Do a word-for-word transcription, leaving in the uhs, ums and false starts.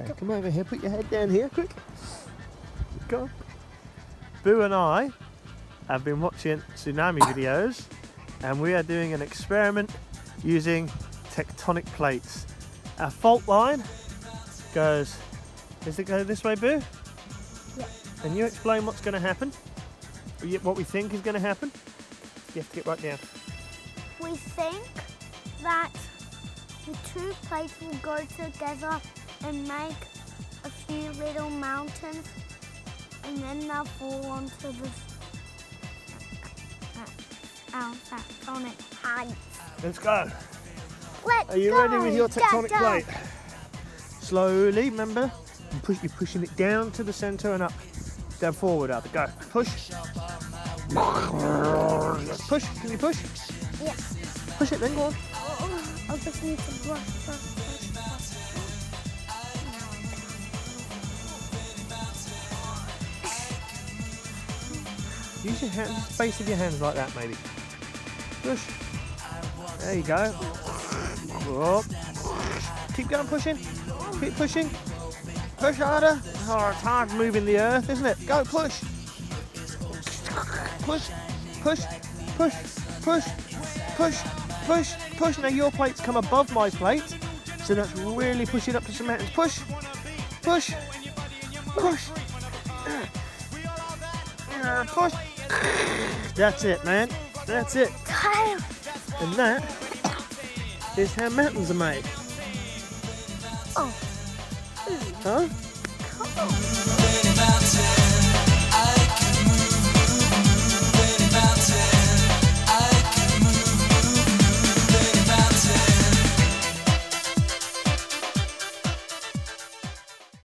Okay. Come over here, put your head down here, quick. Come on. Boo and I have been watching tsunami videos and we are doing an experiment using tectonic plates. Our fault line goes, does it go this way, Boo? Yeah. Can you explain what's going to happen? What we think is going to happen? You have to get right down. We think that the two plates will go together and make a few little mountains, and then they'll fall onto the tectonic plate. Let's go. Let's Are you go. ready with your tectonic go, go. plate? Slowly, remember, you push, you're pushing it down to the centre and up, down forward, up, go, push. Push, can you push? Yeah. Push it then, go on. I just need to brush, brush, brush, brush. Use your hands, space of your hands like that, maybe. Push. There you go. Oh. Keep going, pushing. Keep pushing. Push harder. Oh, it's hard moving the earth, isn't it? Go, push. Push, push, push, push, push, push, push. Now your plates come above my plate, so that's really pushing up to some mountains. Push, push, push. Push. That's it, man. That's it. And that is how mountains are made. Oh. Huh? Cool.